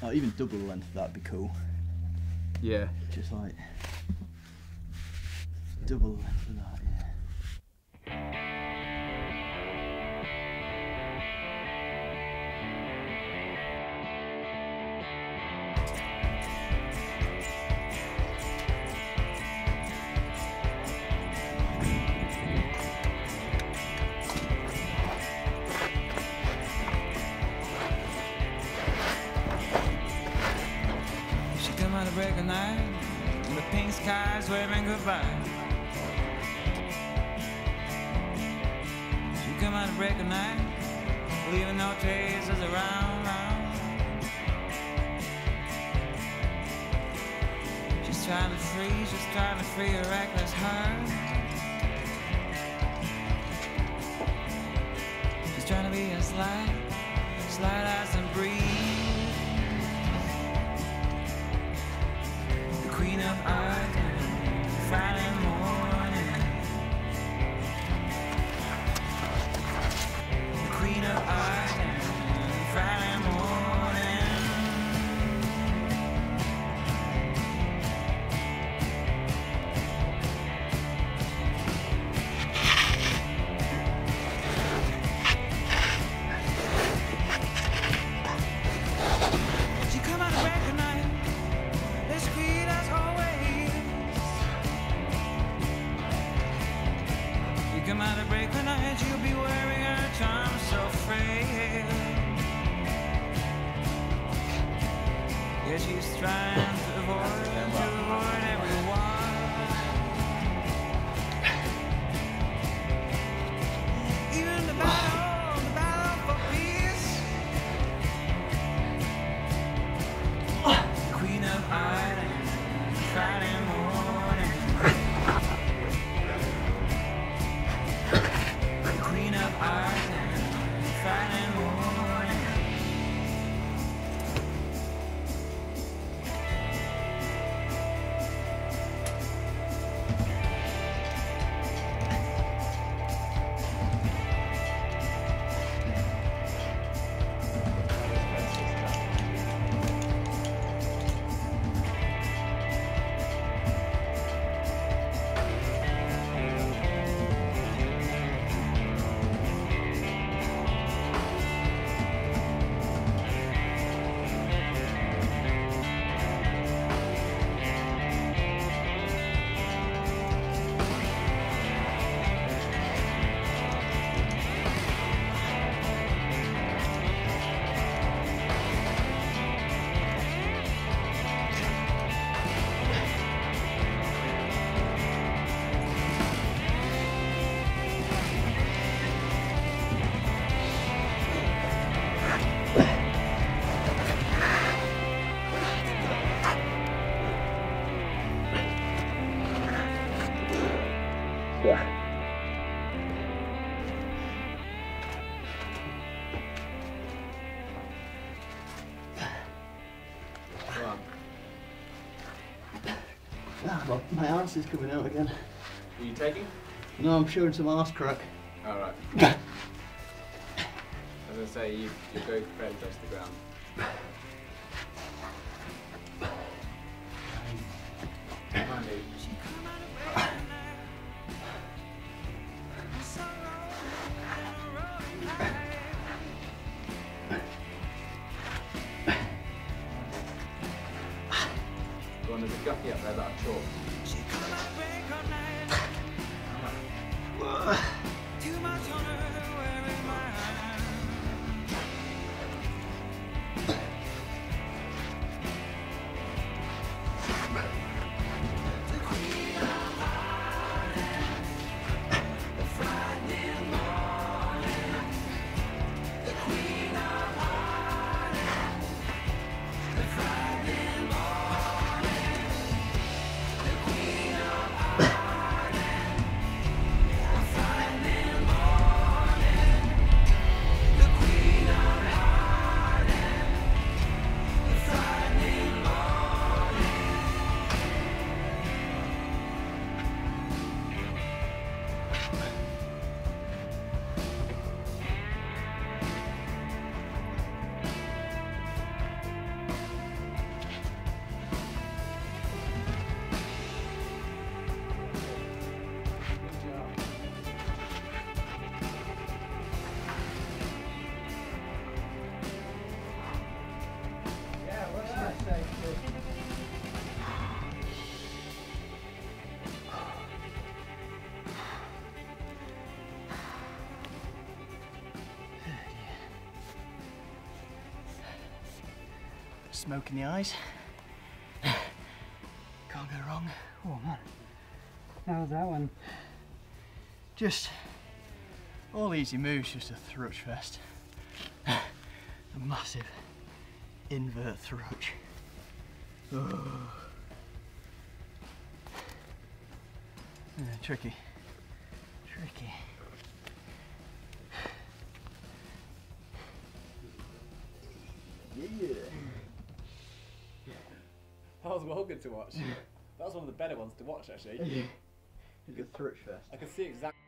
Or even double the length of that would be cool. Yeah. Just like double the length of that, yeah. Break a night, and the pink sky's waving goodbye. She come out at break a night, leaving no traces around, She's trying to free, a reckless heart. She's trying to be as light, as a breeze. Queen of Art, Friday morning. The Queen of Art, Friday morning. She come out of bed at night. This queen has come out of break the night, you'll be wearing her charm so frail. Yeah, she's trying to avoid, everyone. Even the battle, for peace. Queen of Ireland, Friday morning. Well, my arse is coming out again. Are you taking? No, I'm showing some arse crack. Alright. I was going to say, you go prone across the ground. There's a guppy up there that I've chalked. smoke in the eyes. Can't go wrong. Oh man, how was that one? Just all easy moves, just a thrutch fest. A massive invert thrutch. Oh. Yeah, tricky. Tricky. Yeah. That was well good to watch. That was one of the better ones to watch actually. Yeah. Good thrutch fest. I can see exactly.